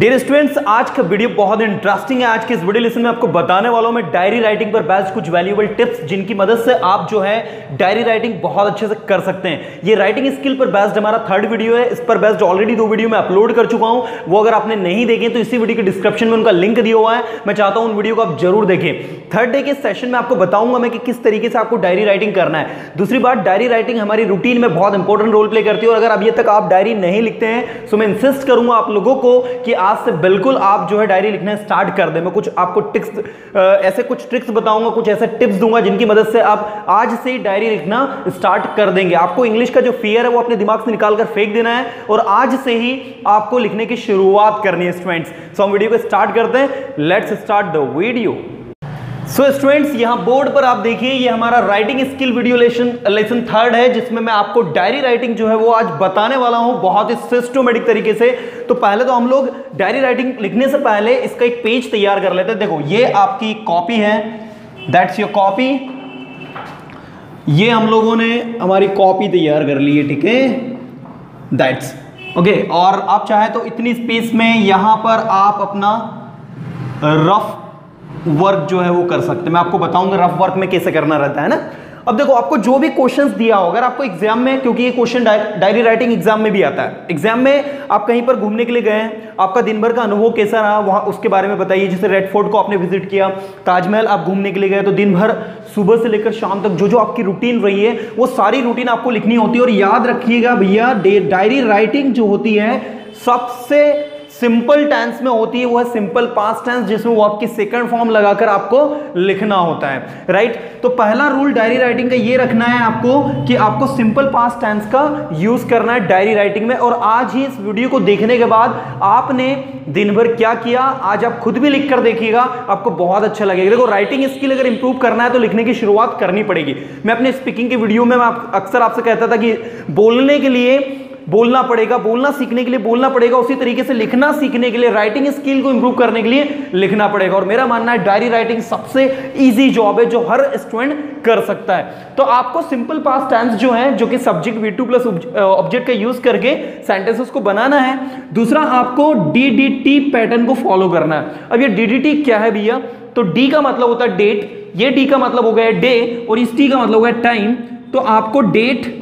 Dear students, आज का video बहुत इंटरेस्टिंग है। आज के इस वीडियो लेसन में आपको बताने वाला हूं मैं डायरी राइटिंग पर बेस्ड कुछ वैल्यूएबल टिप्स, जिनकी मदद से आप जो है डायरी राइटिंग बहुत अच्छे से कर सकते हैं। ये राइटिंग स्किल पर बेस्ड हमारा थर्ड वीडियो है। इस पर बेस्ड ऑलरेडी 2 वीडियो मैं अपलोड कर चुका हूं, वो अगर आपने नहीं देखे तो इसी वीडियो के डिस्क्रिप्शन में उनका लिंक दिया हुआ है। मैं चाहता हूं उन वीडियो को आप जरूर देखें। थर्ड डे के सेशन में आपको बताऊंगा मैं कि किस तरीके से आपको डायरी राइटिंग करना है। दूसरी बात, डायरी राइटिंग हमारी रूटीन में बहुत इंपॉर्टेंट रोल प्ले करती है और अगर अभी तक आप डायरी नहीं लिखते हैं तो मैं इंसिस्ट करूंगा आप लोगों को कि आज से बिल्कुल आप जो है डायरी लिखना स्टार्ट कर दें। मैं कुछ आपको ऐसे कुछ ट्रिक्स बताऊंगा, कुछ ऐसे टिप्स दूंगा जिनकी मदद से आप आज से ही डायरी लिखना स्टार्ट कर देंगे। आपको इंग्लिश का जो फियर है वो अपने दिमाग से निकाल कर फेंक देना है और आज से ही आपको लिखने की शुरुआत करनी है स्टूडेंट्स। सो हम वीडियो को स्टार्ट करते हैं। Let's start the video. So students, यहाँ बोर्ड पर आप देखिए ये हमारा writing skill video lesson third है, जिसमें मैं आपको डायरी राइटिंग जो है वो आज बताने वाला हूँ बहुत ही सिस्टमेटिक तरीके से। तो पहले तो हम लोग डायरी राइटिंग लिखने से पहले इसका एक पेज तैयार कर लेते हैं। देखो, ये आपकी कॉपी है, दैट्स योर कॉपी। ये हम लोगों ने हमारी कॉपी तैयार कर ली है, ठीक है, दैट्स ओके। और आप चाहें तो इतनी स्पेस में यहाँ पर आप अपना रफ वर्क जो है वो कर सकते हैं। मैं आपको बताऊंगा रफ वर्क में कैसे करना रहता है ना। अब देखो, आपको जो भी क्वेश्चंस दिया हो, अगर आपको एग्जाम में, क्योंकि ये क्वेश्चन डायरी राइटिंग एग्जाम में भी आता है, एग्जाम में आप कहीं पर घूमने के लिए गए हैं, आपका दिन भर का अनुभव कैसा रहा वहाँ, उसके बारे में बताइए। जैसे रेड फोर्ट को आपने विजिट किया, ताजमहल आप घूमने के लिए गए, तो दिन भर सुबह से लेकर शाम तक जो जो आपकी रूटीन रही है वो सारी रूटीन आपको लिखनी होती है। और याद रखिएगा भैया, डायरी राइटिंग जो होती है सबसे सिंपल टेंस में होती है, वो है सिंपल पास्ट टेंस, जिसमें वो आपकी सेकंड फॉर्म लगाकर आपको लिखना होता है, राइट। तो पहला रूल डायरी राइटिंग का ये रखना है आपको कि आपको सिंपल पास्ट टेंस का यूज करना है डायरी राइटिंग में। और आज ही इस वीडियो को देखने के बाद आपने दिन भर क्या किया, आज आप खुद भी लिख कर देखिएगा, आपको बहुत अच्छा लगेगा। देखो, राइटिंग स्किल अगर इंप्रूव करना है तो लिखने की शुरुआत करनी पड़ेगी। मैं अपने स्पीकिंग के वीडियो में अक्सर आपसे कहता था कि बोलने के लिए बोलना पड़ेगा, बोलना सीखने के लिए बोलना पड़ेगा, उसी तरीके से लिखना सीखने के लिए, राइटिंग स्किल को इंप्रूव करने के लिए लिखना पड़ेगा। और मेरा मानना है डायरी राइटिंग सबसे इजी जॉब है जो हर स्टूडेंट कर सकता है। तो आपको सिंपल पास्ट टेंस जो है, जो कि सब्जेक्ट V2 प्लस ऑब्जेक्ट का यूज करके सेंटेंसेस को बनाना है। दूसरा, आपको DDT पैटर्न को फॉलो करना है। अब ये DDT क्या है भैया? तो डी का मतलब होता है डेट, ये डी का मतलब हो गया डे, और इस टी का मतलब हो गया टाइम। तो आपको डेट,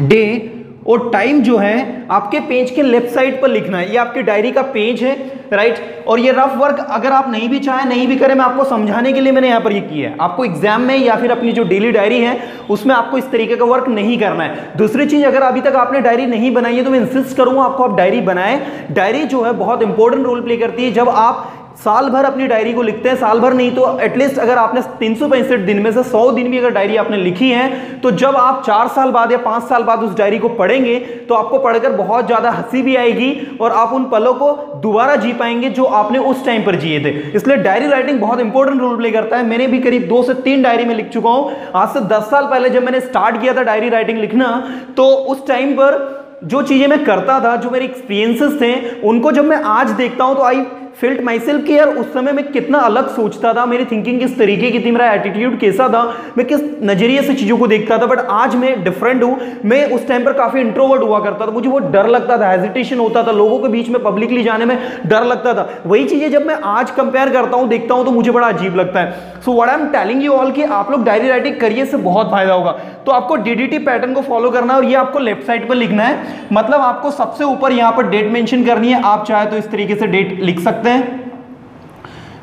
डे और टाइम जो है आपके पेज के लेफ्ट साइड पर लिखना है। ये आपके डायरी का पेज है, राइट। और ये रफ वर्क अगर आप नहीं भी चाहें, नहीं भी करें, मैं आपको समझाने के लिए मैंने यहाँ पर ये किया है। आपको एग्जाम में या फिर अपनी जो डेली डायरी है उसमें आपको इस तरीके का वर्क नहीं करना है। दूसरी चीज़, अगर अभी तक आपने डायरी नहीं बनाई है तो मैं इंसिस्ट करूँगा आपको, आप डायरी बनाएं। डायरी जो है बहुत इंपॉर्टेंट रोल प्ले करती है। जब आप साल भर अपनी डायरी को लिखते हैं, साल भर नहीं तो एटलीस्ट अगर आपने 365 दिन में से 100 दिन भी अगर डायरी आपने लिखी है, तो जब आप 4 साल बाद या 5 साल बाद उस डायरी को पढ़ेंगे तो आपको पढ़कर बहुत ज़्यादा हंसी भी आएगी और आप उन पलों को दोबारा जी पाएंगे जो आपने उस टाइम पर जिए थे। इसलिए डायरी राइटिंग बहुत इंपॉर्टेंट रोल प्ले करता है। मैंने भी करीब 2 से 3 डायरी में लिख चुका हूँ। आज से 10 साल पहले जब मैंने स्टार्ट किया था डायरी राइटिंग लिखना, तो उस टाइम पर जो चीज़ें मैं करता था, जो मेरे एक्सपीरियंसेस थे, उनको जब मैं आज देखता हूँ तो आई फेल्ट माई सेल्फ कि यार उस समय मैं कितना अलग सोचता था, मेरी थिंकिंग किस तरीके की थी, मेरा एटीट्यूड कैसा था, मैं किस नज़रिए से चीज़ों को देखता था। बट आज मैं डिफरेंट हूँ। मैं उस टाइम पर काफ़ी इंट्रोवर्ट हुआ करता था, मुझे वो डर लगता था, हेजिटेशन होता था, लोगों के बीच में पब्लिकली जाने में डर लगता था। वही चीज़ें जब मैं आज कंपेयर करता हूँ, देखता हूँ, तो मुझे बड़ा अजीब लगता है। So what I am telling you all कि आप लोग डायरी राइटिंग करिए, इससे बहुत फायदा होगा। तो आपको DDT पैटर्न को फॉलो करना है और ये आपको लेफ्ट साइड पर लिखना है। मतलब आपको सबसे ऊपर यहाँ पर डेट मेंशन करनी है। आप चाहे तो इस तरीके से डेट लिख सकते हैं,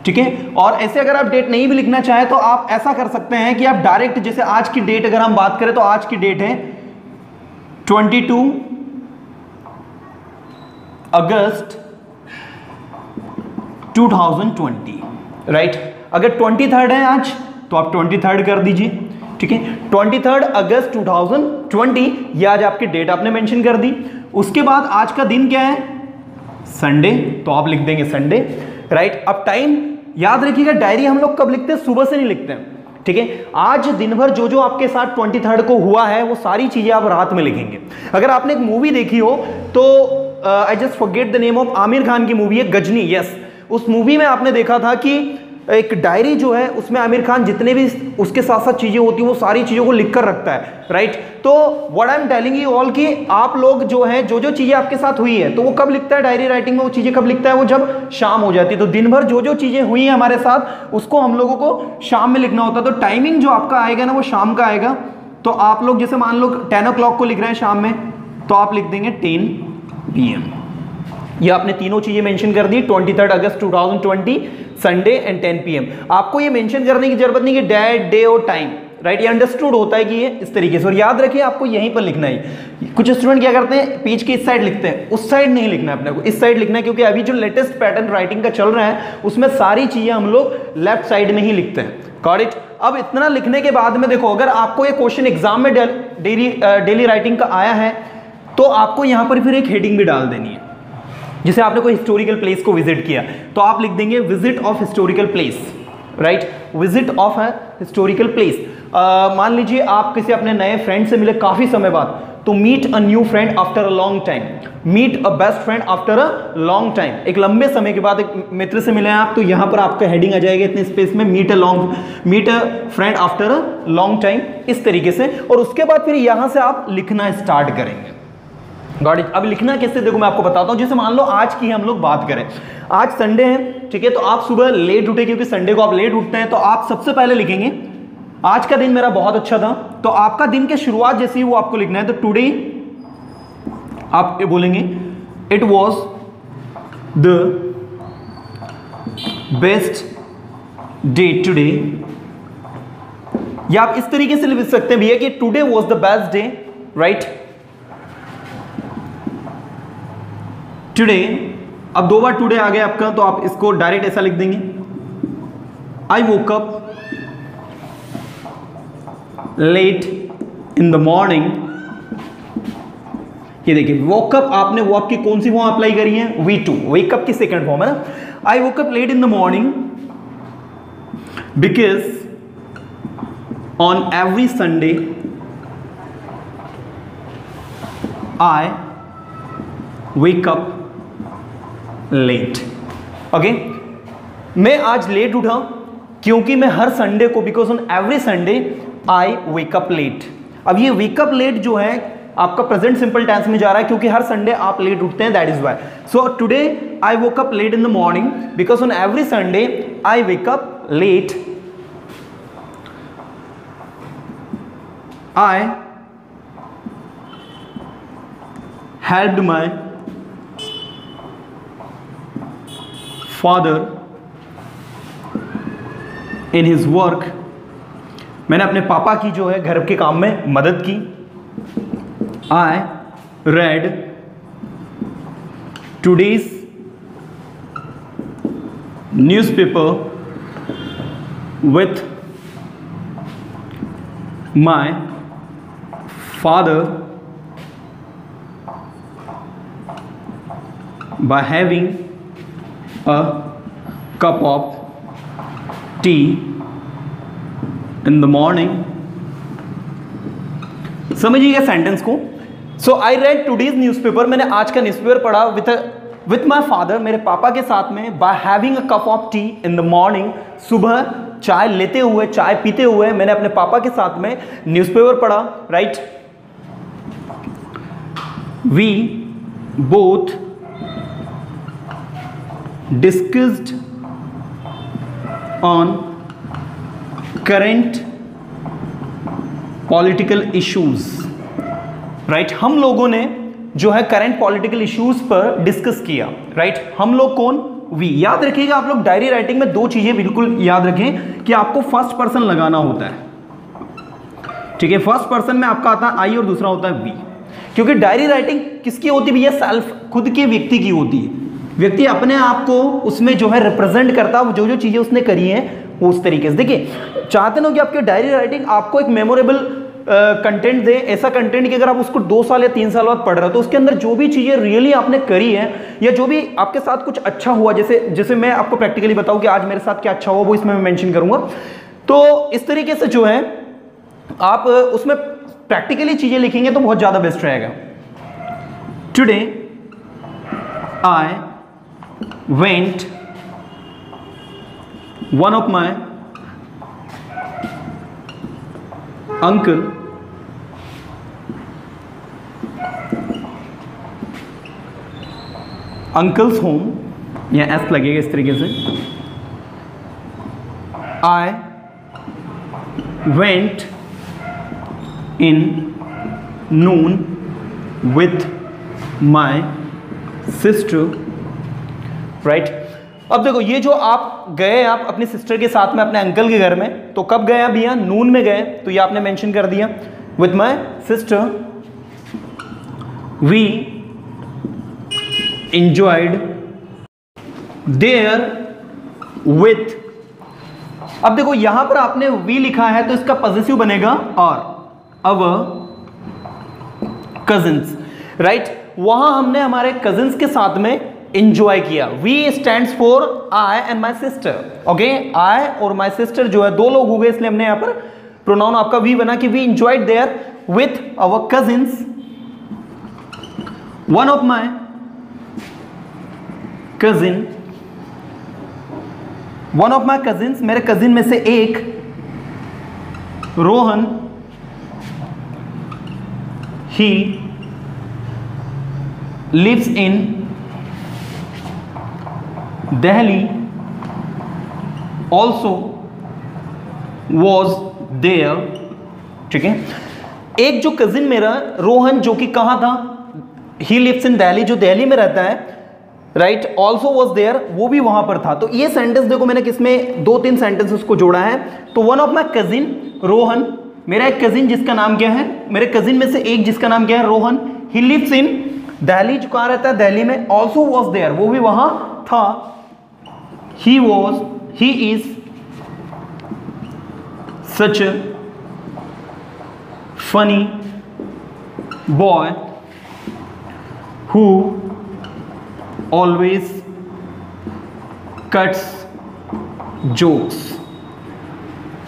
ठीक है। और ऐसे अगर आप डेट नहीं भी लिखना चाहे तो आप ऐसा कर सकते हैं कि आप डायरेक्ट, जैसे आज की डेट अगर हम बात करें तो आज की डेट है 22 अगस्त 2020, राइट। अगर 23 है आज तो आप 23 कर दीजिए, ठीक है, 23 अगस्त 2020, ये आज आपकी डेट आपने मेंशन कर दी। उसके बाद आज का दिन क्या है? संडे, तो आप लिख देंगे संडे, राइट। अब टाइम याद रखिएगा, डायरी हम लोग कब लिखते हैं? सुबह से नहीं लिखते हैं, ठीक है। आज दिन भर जो जो आपके साथ 23 को हुआ है वो सारी चीज़ें आप रात में लिखेंगे। अगर आपने एक मूवी देखी हो तो I just forget the name of Aamir Khan की मूवी है गजनी, यस। उस मूवी में आपने देखा था कि एक डायरी जो है उसमें आमिर खान जितने भी उसके साथ साथ चीज़ें होती हैं वो सारी चीज़ों को लिख कर रखता है, राइट। तो what I am telling you all कि आप लोग जो हैं जो चीज़ें आपके साथ हुई है, तो वो कब लिखता है डायरी राइटिंग में, वो चीज़ें कब लिखता है, वो जब शाम हो जाती है। तो दिन भर जो चीज़ें हुई हैं हमारे साथ उसको हम लोगों को शाम में लिखना होता है। तो टाइमिंग जो आपका आएगा ना वो शाम का आएगा। तो आप लोग जैसे मान लो 10 o'clock को लिख रहे हैं शाम में, तो आप लिख देंगे 10 PM। ये आपने तीनों चीज़ें मेंशन कर दी, 23 अगस्त 2020 संडे एंड 10 PM। आपको ये मेंशन करने की जरूरत नहीं कि डेट डे और टाइम, राइट, ये अंडरस्टूड होता है कि ये इस तरीके से। और याद रखिए आपको यहीं पर लिखना है। कुछ स्टूडेंट क्या करते हैं पेज की इस साइड लिखते हैं, उस साइड नहीं लिखना है, अपने को इस साइड लिखना है, क्योंकि अभी जो लेटेस्ट पैटर्न राइटिंग का चल रहा है उसमें सारी चीज़ें हम लोग लेफ्ट साइड में ही लिखते हैं, करेक्ट। अब इतना लिखने के बाद में देखो, अगर आपको ये क्वेश्चन एग्जाम में डेली राइटिंग का आया है तो आपको यहाँ पर फिर एक हेडिंग भी डाल देनी है। जैसे आपने कोई हिस्टोरिकल प्लेस को विजिट किया तो आप लिख देंगे visit of historical place, right, visit of historical place. मान लीजिए आप किसी अपने नए फ्रेंड से मिले काफ़ी समय बाद, तो meet a new friend after a long time, meet a best friend after a long time. एक लंबे समय के बाद एक मित्र से मिले हैं आप, तो यहाँ पर आपका हेडिंग आ जाएगा इतने स्पेस में, meet a friend after a long time, इस तरीके से। और उसके बाद फिर यहाँ से आप लिखना स्टार्ट करेंगे। Got it. अब लिखना कैसे, देखो मैं आपको बताता हूँ। जैसे मान लो आज की हम लोग बात करें, आज संडे है, ठीक है, तो आप सुबह लेट उठे, क्योंकि संडे को आप लेट उठते हैं, तो आप सबसे पहले लिखेंगे आज का दिन मेरा बहुत अच्छा था। तो आपका दिन की शुरुआत जैसी वो आपको लिखना है। तो टुडे आप बोलेंगे it was the best day today, या आप इस तरीके से लिख सकते हैं भैया कि today was the best day, right, today. अब दो बार टुडे आ गया आपका, तो आप इसको डायरेक्ट ऐसा लिख देंगे I woke up late in the morning. ये देखिए वोक अप, आपने वो आपकी कौन सी फॉर्म अप्लाई करी है, V2, वेक अप की सेकंड फॉर्म है ना। I woke up late in the morning because on every Sunday I wake up late, okay. मैं आज लेट उठा क्योंकि मैं हर संडे को, because on every Sunday I wake up late. अब ये वेक अप लेट जो है आपका प्रेजेंट सिंपल टेंस में जा रहा है, क्योंकि हर संडे आप लेट उठते हैं, that is why. So today I wake up late in the morning because on every Sunday I wake up late. I helped my father in his work, मैंने अपने पापा की जो है घर के काम में मदद की। I read today's newspaper with my father by having a cup of tea in the morning। समझिएगा सेंटेंस को। So I read today's newspaper, मैंने आज का न्यूज़पेपर पढ़ा विथ माई फादर, मेरे पापा के साथ में, by having a cup of tea in the morning, सुबह चाय लेते हुए, चाय पीते हुए मैंने अपने पापा के साथ में न्यूज़पेपर पढ़ा, right. We both discussed on current political issues, right। हम लोगों ने जो है current political issues पर discuss किया, right। हम लोग कौन, वी। याद रखिएगा आप लोग डायरी राइटिंग में दो चीजें बिल्कुल याद रखें कि आपको फर्स्ट पर्सन लगाना होता है, ठीक है। फर्स्ट पर्सन में आपका आता है आई और दूसरा होता है वी, क्योंकि डायरी राइटिंग किसकी होती है, यह सेल्फ, खुद के व्यक्ति की होती है। व्यक्ति अपने आप को उसमें जो है रिप्रेजेंट करता है, जो चीज़ें उसने करी हैं वो उस तरीके से। देखिए चाहते ना कि आपकी डायरी राइटिंग आपको एक मेमोरेबल कंटेंट दे, ऐसा कंटेंट कि अगर आप उसको 2 साल या 3 साल बाद पढ़ रहे हो तो उसके अंदर जो भी चीज़ें रियली आपने करी हैं या जो भी आपके साथ कुछ अच्छा हुआ, जैसे मैं आपको प्रैक्टिकली बताऊँ कि आज मेरे साथ क्या अच्छा हुआ वो इसमें मैं मैंशन करूँगा। तो इस तरीके से जो है आप उसमें प्रैक्टिकली चीज़ें लिखेंगे तो बहुत ज़्यादा बेस्ट रहेगा। Today I went One of my uncle uncle's home, यहाँ एस लगेगा इस तरीके से। I went in noon with my sister, right? अब देखो ये जो आप गए, आप अपनी सिस्टर के साथ में अपने अंकल के घर में, तो कब गए आप? यहाँ नून में गए, तो ये आपने मेंशन कर दिया with my sister. We enjoyed there with, अब देखो यहां पर आपने वी लिखा है तो इसका पॉजिटिव बनेगा और अवर कजिन्स, राइट? वहां हमने हमारे कजिन्स के साथ में एंजॉय किया। We stands for I and my sister, okay? I और माई सिस्टर जो है दो लोग हो गए, इसलिए हमने यहां पर प्रोनाउन आपका वी बना कि we enjoyed there with our cousins. One of my cousin, one of my cousins, मेरे कजिन में से एक, Rohan, he lives in Delhi, also was there, ठीक है? एक जो कजिन मेरा रोहन जो कि कहाँ था, ही लिव्स इन दिल्ली, जो दिल्ली में रहता है, राइट? ऑल्सो वॉज देयर, वो भी वहां पर था। तो ये सेंटेंस देखो मैंने किसमें दो तीन सेंटेंसेस को जोड़ा है। तो one of my cousin Rohan, मेरा एक कजिन जिसका नाम क्या है, मेरे कजिन में से एक जिसका नाम क्या है, Rohan, he lives in Delhi, जो कहाँ रहता है दिल्ली में, ऑल्सो वॉज देयर, वो भी वहां था। He is such a funny boy who always cuts jokes,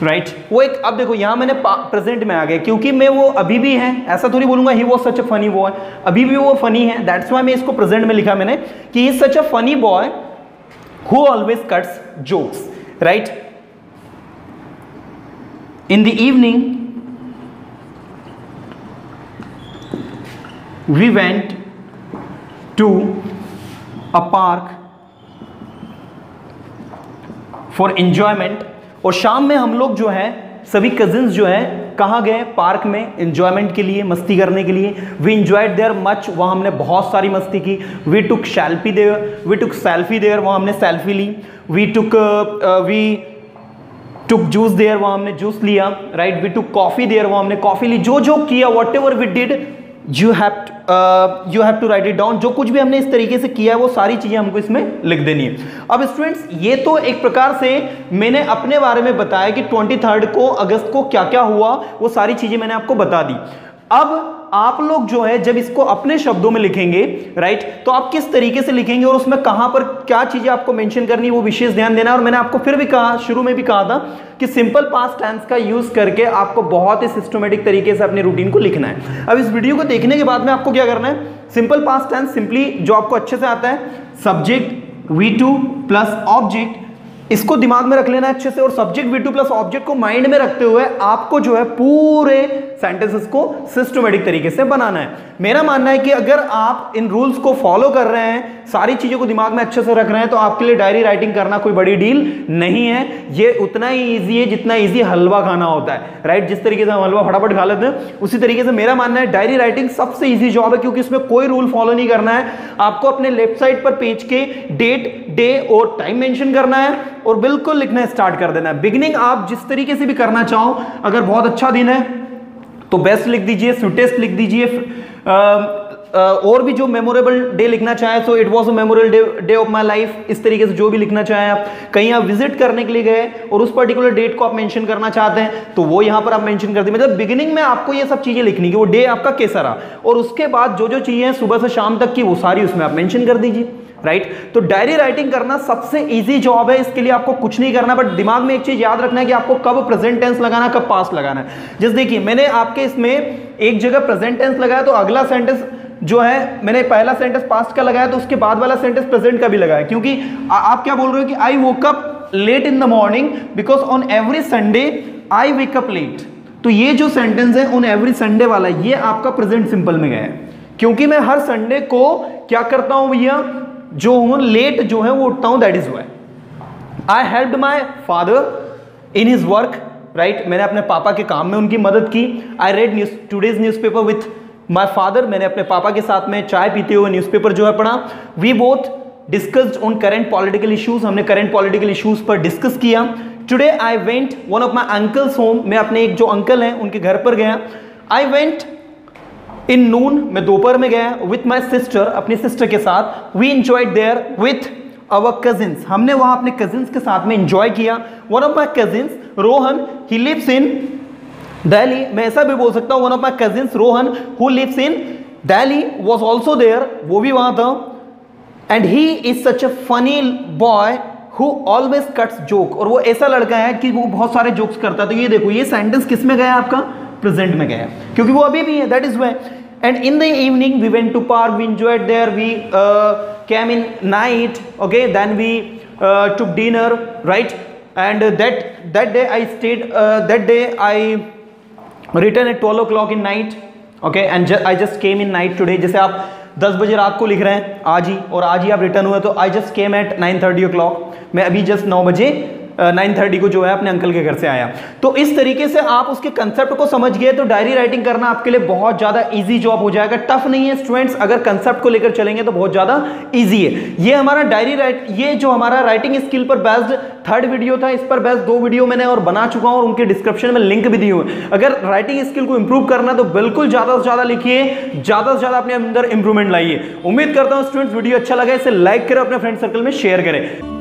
right? वो एक, अब देखो यहाँ मैंने प्रेजेंट में आ गया क्योंकि मैं वो अभी भी है, ऐसा थोड़ी बोलूंगा he was such a funny boy, अभी भी वो फनी है, दैट्स वाई मैं इसको प्रेजेंट में लिखा मैंने कि he such a funny boy who always cuts jokes, right? In the evening we went to a park for enjoyment, और शाम में हम लोग जो है सभी कजिन्स जो है कहाँ गए? पार्क में एंजॉयमेंट के लिए, मस्ती करने के लिए। वी एंजॉयड देयर मच, वहाँ हमने बहुत सारी मस्ती की। वी टुक सेल्फी देयर, वहाँ हमने सेल्फी ली। वी टुक जूस देयर, वहाँ हमने जूस लिया, right? We took coffee there, वहाँ हमने कॉफी ली। जो जो किया, whatever we did, you have to write it down. जो कुछ भी हमने इस तरीके से किया है वो सारी चीजें हमको इसमें लिख देनी है। अब स्टूडेंट्स ये तो एक प्रकार से मैंने अपने बारे में बताया कि 23 को अगस्त को क्या क्या हुआ, वो सारी चीजें मैंने आपको बता दी। अब आप लोग जो है जब इसको अपने शब्दों में लिखेंगे, राइट, तो आप किस तरीके से लिखेंगे और उसमें कहां पर क्या चीजें आपको मेंशन करनी है वो विशेष ध्यान देना। और मैंने आपको फिर भी कहा, शुरू में भी कहा था कि सिंपल पास्ट टेंस का यूज करके आपको बहुत ही सिस्टमेटिक तरीके से अपने रूटीन को लिखना है। अब इस वीडियो को देखने के बाद में आपको क्या करना है, सिंपल पास्ट टेंस सिंपली जो आपको अच्छे से आता है, सब्जेक्ट V2 प्लस ऑब्जेक्ट, इसको दिमाग में रख लेना अच्छे से, और सब्जेक्ट V2 प्लस ऑब्जेक्ट को माइंड में रखते हुए आपको जो है पूरे सेंटेंसेस को सिस्टमेटिक तरीके से बनाना है। मेरा मानना है कि अगर आप इन रूल्स को फॉलो कर रहे हैं, सारी चीज़ों को दिमाग में अच्छे से रख रहे हैं, तो आपके लिए डायरी राइटिंग करना कोई बड़ी डील नहीं है। ये उतना ही ईजी है जितना ईजी हलवा खाना होता है, राइट? जिस तरीके से हम हलवा फटाफट खा लेते हैं, उसी तरीके से मेरा मानना है डायरी राइटिंग सबसे ईजी जॉब है, क्योंकि इसमें कोई रूल फॉलो नहीं करना है। आपको अपने लेफ्ट साइड पर पेज के डेट, डे और टाइम मेंशन करना है और बिल्कुल लिखना स्टार्ट कर देना है। बिगिनिंग आप जिस तरीके से भी करना चाहो, अगर बहुत अच्छा दिन है तो बेस्ट लिख दीजिए, स्वीटेस्ट लिख दीजिए, और भी जो मेमोरेबल डे लिखना चाहे, so it was a memorable day of my life, इस तरीके से जो भी लिखना चाहे। आप कहीं आप विजिट करने के लिए गए और उस पर्टिकुलर डेट को आप मेंशन करना चाहते हैं तो वो यहाँ पर आप मेंशन कर दिए। मतलब बिगिनिंग में आपको ये सब चीज़ें लिखनी कि वो डे आपका कैसा रहा, और उसके बाद जो जो चीज़ें सुबह से शाम तक की वो सारी उसमें आप मेंशन कर दीजिए, राइट? तो डायरी राइटिंग करना सबसे इजी जॉब है, इसके लिए आपको कुछ नहीं करना। बट दिमाग में एक चीज याद रखना है कि आपको कब प्रेजेंट टेंस लगाना है, कब पास्ट लगाना है। जैसे देखिए मैंने आपके इसमें एक जगह प्रेजेंट टेंस लगाया, तो अगला सेंटेंस जो है, मैंने पहला सेंटेंस पास्ट का लगाया तो उसके बाद वाला सेंटेंस प्रेजेंट का भी लगाया, क्योंकि आप क्या बोल रहे हो कि I woke up late in the morning because on every Sunday I wake up late. तो ये जो सेंटेंस है on every Sunday वाला ये आपका प्रेजेंट सिंपल में गया है, क्योंकि मैं हर संडे को क्या करता हूं भैया, जो हूं लेट जो है वो उठता हूं. That is why I helped my father in his work, right. मैंने अपने पापा के काम में उनकी मदद की. I read today's newspaper with my father. मैंने अपने पापा के साथ में चाय पीते हुए न्यूज़पेपर जो है पढ़ा. We both discussed on current political issues. हमने करंट पॉलिटिकल इश्यूज पर डिस्कस किया. Today I went one of my uncles home. मैं अपने एक जो अंकल हैं उनके घर पर गया. I went in noon. मैं दोपहर में गया. विथ माई सिस्टर, अपनी सिस्टर के साथ. We enjoyed there with our cousins. हमने वहां अपने कजिन्स के साथ में इंजॉय किया. One of my cousins Rohan, he lives in Delhi. मैं ऐसा भी बोल सकता हूँ, one of my cousins Rohan who lives in Delhi was also there. वो भी वहां था. And he is such a funny boy who always cuts joke. और वो ऐसा लड़का है कि वो बहुत सारे जोक्स करता है. तो ये देखो ये सेंटेंस किस में गया, आपका प्रेजेंट में गया, क्योंकि वो अभी भी है. That is why. And in the evening we went to park. We enjoyed there. We came in night. Okay, then we to dinner, right. And that day I stayed. That day I return at 12 o'clock in night. Okay, and I just came in night today. जैसे आप 10 बजे रात को लिख रहे हैं आज ही, और आज ही आप रिटर्न हुए, तो I just came eight 9:30 o'clock. मैं अभी जस्ट 9 बजे 9:30 को जो है अपने अंकल के घर से आया. तो इस तरीके से आप उसके कंसेप्ट को समझ गए तो डायरी राइटिंग करना आपके लिए बहुत ज़्यादा इजी जॉब हो जाएगा. टफ नहीं है स्टूडेंट्स, अगर कंसेप्ट को लेकर चलेंगे तो बहुत ज़्यादा इजी है. ये हमारा ये जो हमारा राइटिंग स्किल पर बेस्ड 3rd वीडियो था. इस पर बेस्ड 2 वीडियो मैंने और बना चुका हूँ और उनके डिस्क्रिप्शन में लिंक भी दिए हुए. अगर राइटिंग स्किल को इंप्रूव करना तो बिल्कुल ज़्यादा से ज़्यादा लिखिए, ज़्यादा से ज़्यादा अपने अंदर इंप्रूवमेंट लाइए. उम्मीद करता हूँ स्टूडेंट्स वीडियो अच्छा लगा, इसे लाइक करें, अपने फ्रेंड सर्कल में शेयर करें.